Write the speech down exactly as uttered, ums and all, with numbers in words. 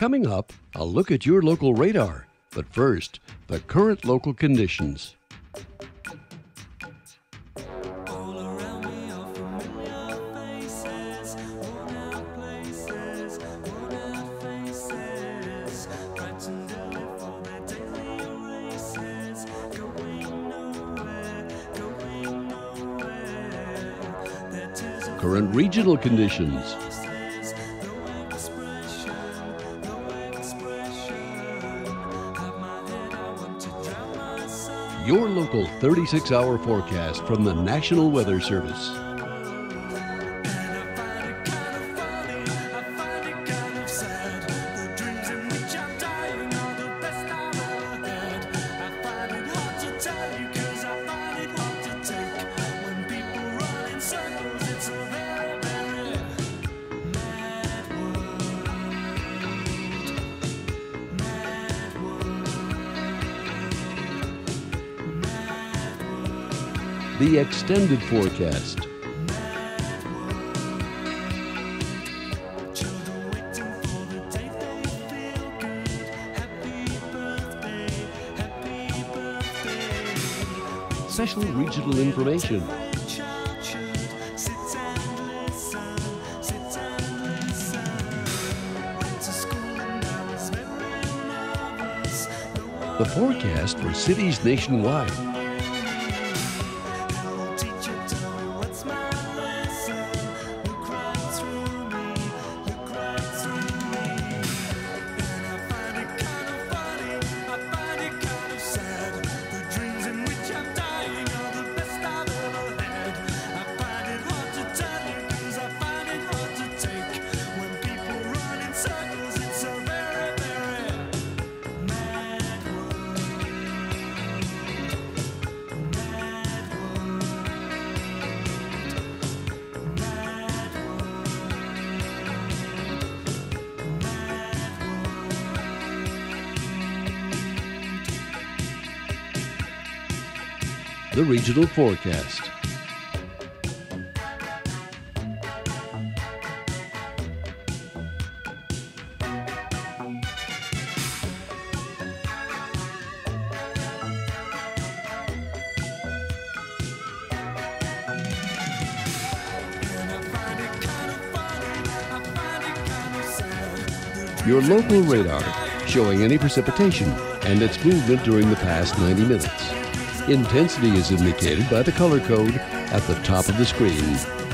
Coming up, I'll look at your local radar, but first, the current local conditions. Current regional conditions. Your local thirty-six hour forecast from the National Weather Service. The extended forecast. Special regional information. The forecast for cities nationwide. The regional forecast. Your local radar showing any precipitation and its movement during the past ninety minutes. Intensity is indicated by the color code at the top of the screen.